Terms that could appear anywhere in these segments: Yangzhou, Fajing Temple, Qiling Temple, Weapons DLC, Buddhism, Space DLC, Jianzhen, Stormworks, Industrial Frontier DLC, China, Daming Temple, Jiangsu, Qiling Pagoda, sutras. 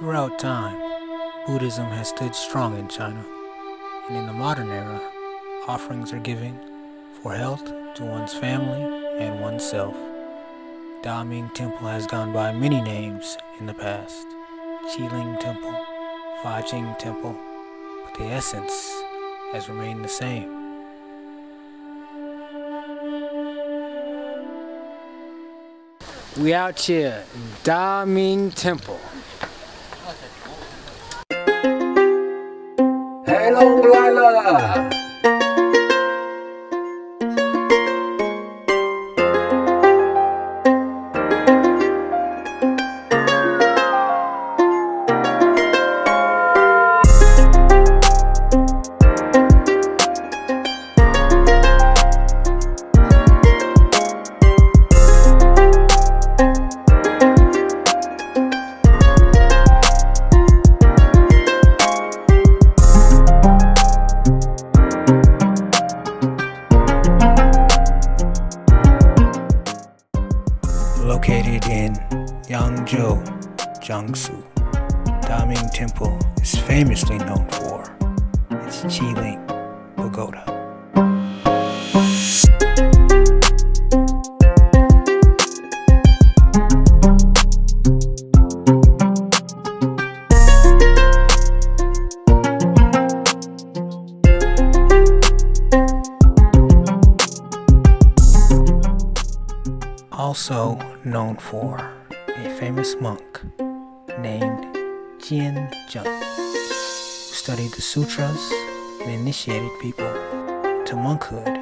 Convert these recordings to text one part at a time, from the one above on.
Throughout time, Buddhism has stood strong in China, and in the modern era, offerings are given for health to one's family and oneself. Daming Temple has gone by many names in the past: Qiling Temple, Fajing Temple, but the essence has remained the same. We out here in Daming Temple. Hello, Blayla! Located in Yangzhou, Jiangsu, Daming Temple is famously known for its Qiling Pagoda. Also known for a famous monk named Jianzhen, who studied the sutras and initiated people into monkhood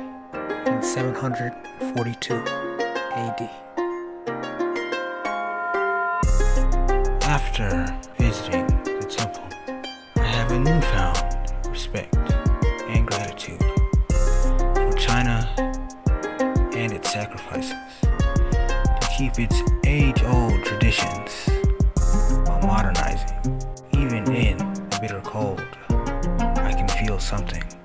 in 742 AD. After visiting the temple, I have a newfound respect and gratitude for China and its sacrifices. Keep its age-old traditions while modernizing. Even in the bitter cold, I can feel something.